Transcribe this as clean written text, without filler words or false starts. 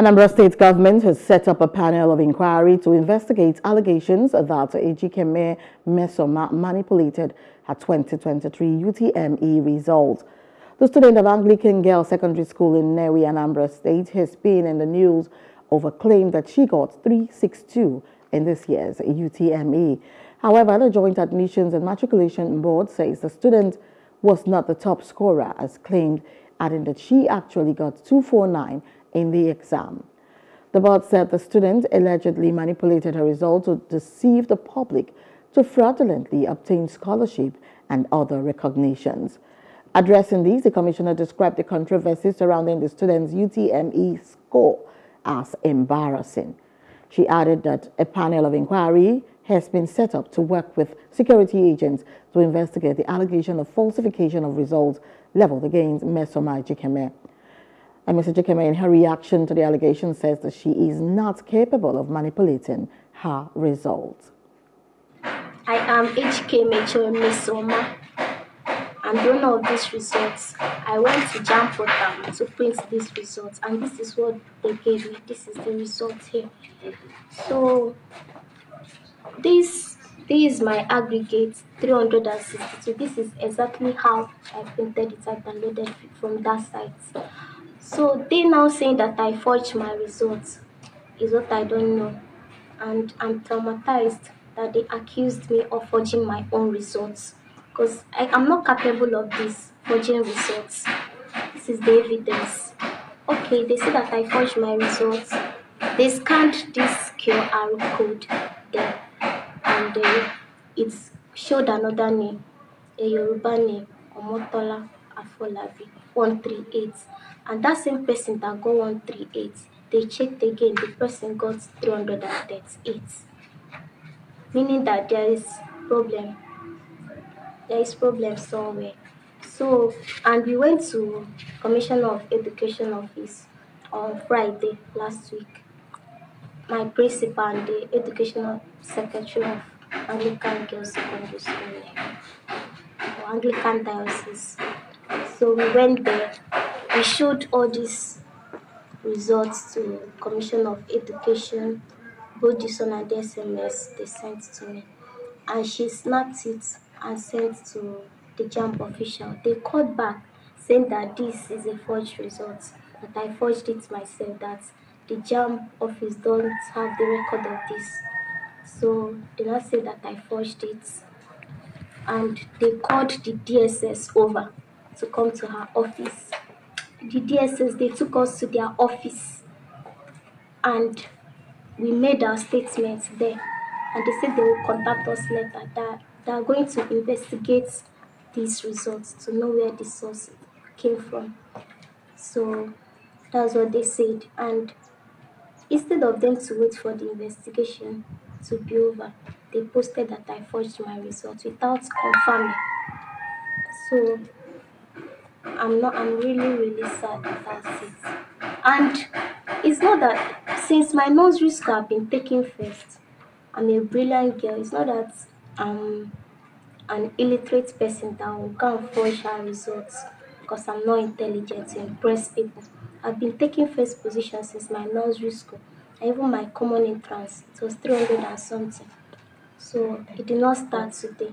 Anambra State government has set up a panel of inquiry to investigate allegations that Ejikeme Mmesoma manipulated her 2023 UTME results. The student of Anglican Girls' Secondary School in Neri, Anambra State, has been in the news over a claim that she got 362 in this year's UTME. However, the Joint Admissions and Matriculation Board says the student was not the top scorer as claimed, adding that she actually got 249 in the exam. The board said the student allegedly manipulated her results to deceive the public to fraudulently obtain scholarship and other recognitions. Addressing these, the commissioner described the controversy surrounding the student's UTME score as embarrassing. She added that a panel of inquiry has been set up to work with security agents to investigate the allegation of falsification of results leveled against Mmesoma Ejikeme. And Ms. Ejikeme, in her reaction to the allegation, says that she is not capable of manipulating her results. I am H. K. Mechoeme, and don't know these results. I went to Jamp Portal to print these results, and this is what they gave me. This is the result here. So this is my aggregate 362. This is exactly how I printed it. I downloaded it from that site. So they now saying that I forged my results is what I don't know, and I'm traumatized that they accused me of forging my own results because I am not capable of this, forging results. This is the evidence. Okay, they say that I forged my results. They scanned this QR code there, and it showed another name, a Yoruba name, Omotola. 138, and that same person that got 138, they checked again, the person got 338, meaning that there is problem somewhere. So, and we went to Commission of Education office on Friday last week. My principal and the educational secretary of Anglican Girls' Secondary School, or Anglican Diocese. So we went there, we showed all these results to Commission of Education, both this one and the SMS they sent to me. And she snapped it and sent to the JAMB official. They called back saying that this is a forged result, that I forged it myself, that the JAMB office don't have the record of this. So they now say that I forged it. And they called the DSS over to come to her office. The DSS, they took us to their office and we made our statements there. And they said they will contact us later, that they are going to investigate these results to know where the source came from. So that's what they said. And instead of them to wait for the investigation to be over, they posted that I forged my results without confirming. So I'm really sad about it. And it's not that since my nursery school I've been taking first, I'm a brilliant girl. It's not that I'm an illiterate person that will go and forge her results because I'm not intelligent to impress people. I've been taking first position since my nursery school. And even my common entrance, it was 300 and something. So it did not start today.